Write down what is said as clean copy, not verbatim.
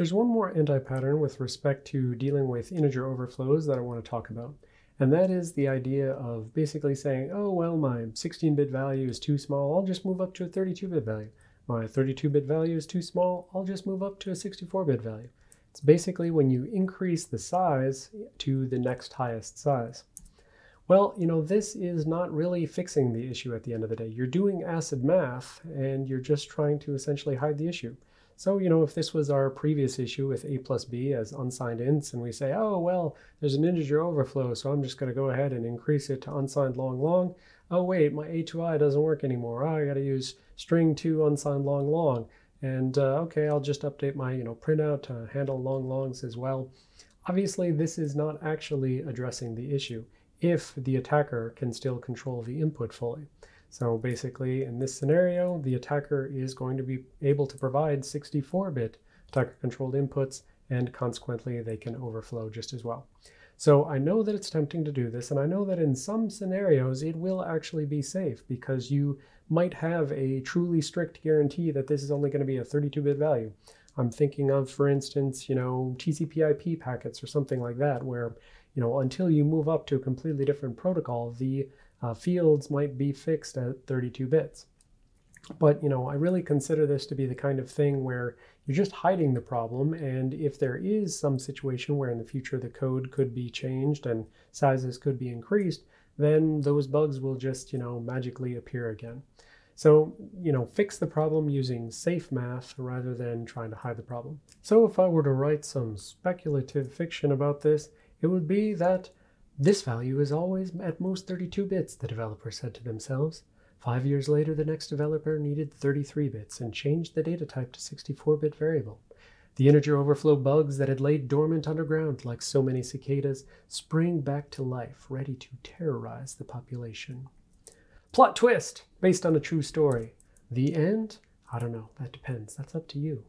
There's one more anti-pattern with respect to dealing with integer overflows that I want to talk about, and that is the idea of basically saying, oh, well, my 16-bit value is too small, I'll just move up to a 32-bit value. My 32-bit value is too small, I'll just move up to a 64-bit value. It's basically when you increase the size to the next highest size. Well, you know, this is not really fixing the issue at the end of the day. You're doing acid math, and you're just trying to essentially hide the issue. So, you know, if this was our previous issue with a plus b as unsigned ints, and we say, oh, well, there's an integer overflow, so I'm just going to go ahead and increase it to unsigned long. Oh, wait, my a2i doesn't work anymore. Oh, I got to use string to unsigned long. And, okay, I'll just update my, you know, printout to handle longs as well. Obviously, this is not actually addressing the issue if the attacker can still control the input fully. So basically, in this scenario, the attacker is going to be able to provide 64-bit attacker-controlled inputs, and consequently, they can overflow just as well. So I know that it's tempting to do this, and I know that in some scenarios, it will actually be safe, because you might have a truly strict guarantee that this is only going to be a 32-bit value. I'm thinking of, for instance, you know, TCP/IP packets or something like that, where, you know, until you move up to a completely different protocol, the fields might be fixed at 32 bits. But, you know, I really consider this to be the kind of thing where you're just hiding the problem, and if there is some situation where in the future the code could be changed and sizes could be increased, then those bugs will just, you know, magically appear again. So, you know, fix the problem using safe math rather than trying to hide the problem. So if I were to write some speculative fiction about this, it would be that this value is always at most 32 bits, the developer said to themselves. 5 years later, the next developer needed 33 bits and changed the data type to 64-bit variable. The integer overflow bugs that had laid dormant underground like so many cicadas sprang back to life, ready to terrorize the population. Plot twist, based on a true story. The end? I don't know, that depends. That's up to you.